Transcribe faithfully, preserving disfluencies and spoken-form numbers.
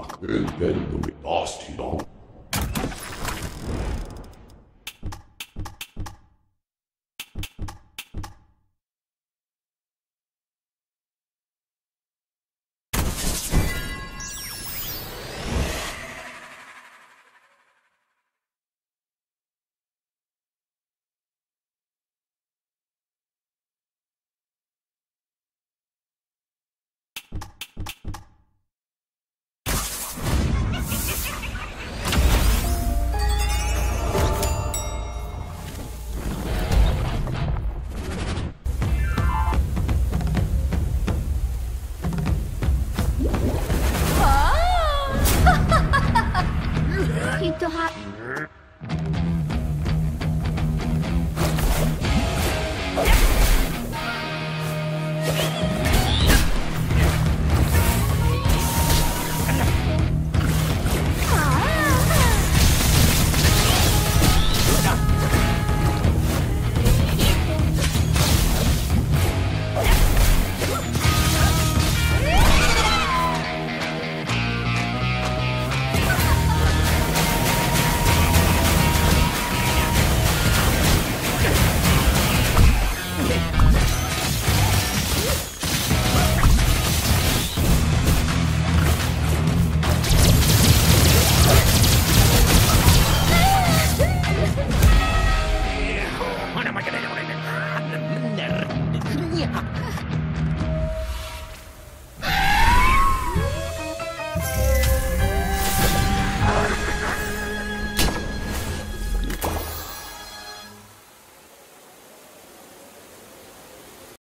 Bak, ön ben dolayı.